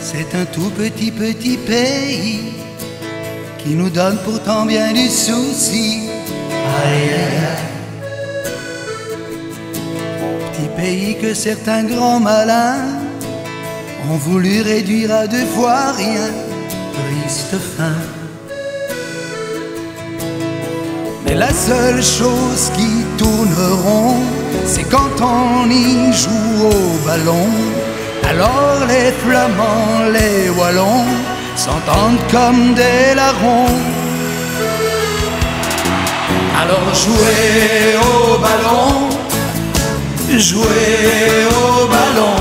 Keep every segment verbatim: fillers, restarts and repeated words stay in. C'est un tout petit petit pays qui nous donne pourtant bien du souci. Aïe aïe aïe. Petit pays que certains grands malins ont voulu réduire à deux fois rien. Triste fin. Mais la seule chose qui tourneront, c'est quand on y joue au ballon. Alors les Flamands, les Wallons s'entendent comme des larrons. Alors jouez au ballon, jouez au ballon,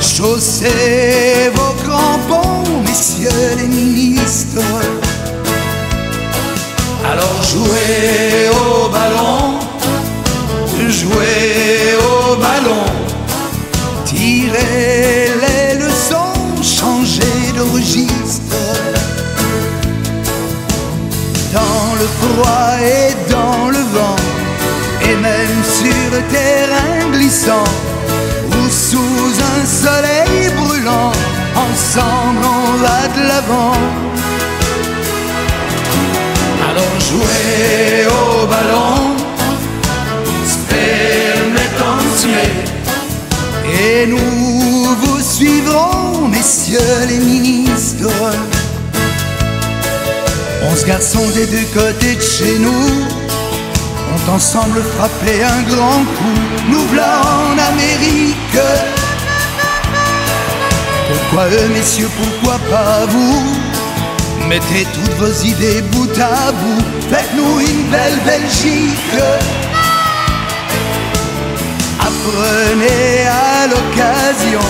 chaussez vos crampons, messieurs les ministres. Alors jouez au ballon, jouez au ballon, tirez les leçons, changez de registre. Dans le froid et dans le vent, et même sur terrain glissant, ou sous un soleil brûlant, ensemble on va de l'avant. Alors jouez au ballon, Speel met ons mee, et nous vous suivrons, messieurs les ministres. Onze garçons des deux côtés de chez nous ont ensemble frappé un grand coup. Nous voilà en Amérique. Pourquoi eux, messieurs, pourquoi pas vous? Mettez toutes vos idées bout à bout, faites-nous une belle Belgique. Apprenez à l'occasion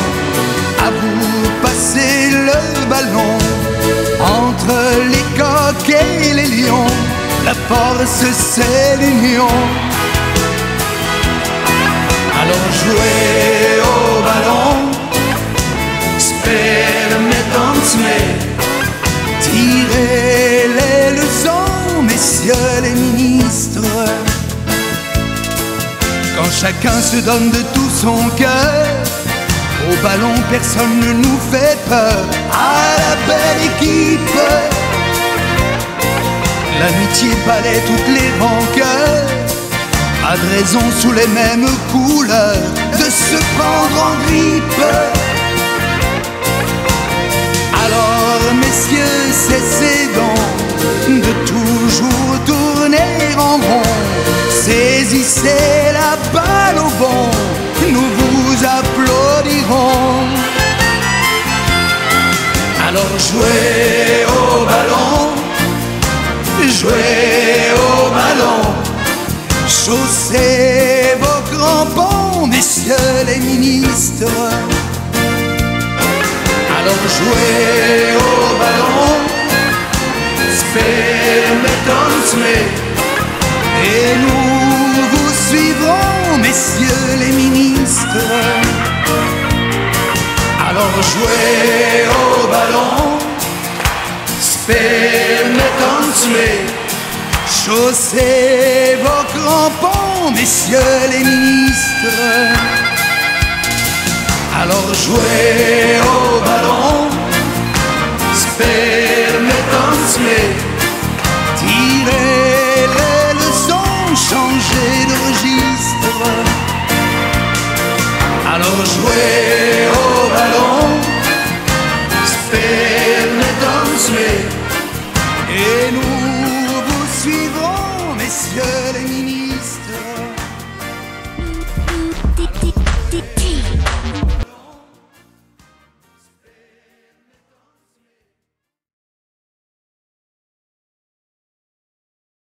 à vous passer le ballon. Entre les coqs et les lions, la force c'est l'union. Allons jouer au ballon, Speel met ons mee, tirez les leçons, messieurs les ministres. Quand chacun se donne de tout son cœur, au ballon personne ne nous fait peur. À la belle équipe, l'amitié balaie toutes les rancœurs. Pas de raison sous les mêmes couleurs de se prendre en grippe. Alors messieurs, cessez donc de toujours tourner en rond. Saisissez la balle au bon, nous vous applaudirons. Alors jouez au ballon, jouez au ballon, chaussez vos crampons, messieurs les ministres. Alors jouez au ballon, Speel met ons mee, et nous vous suivrons, messieurs les ministres. Alors jouez au ballon, Speel met ons mee, chaussez vos crampons, messieurs les ministres. Alors jouez au ballon, Speel met ons mee, tirez changer de registre. Alors jouez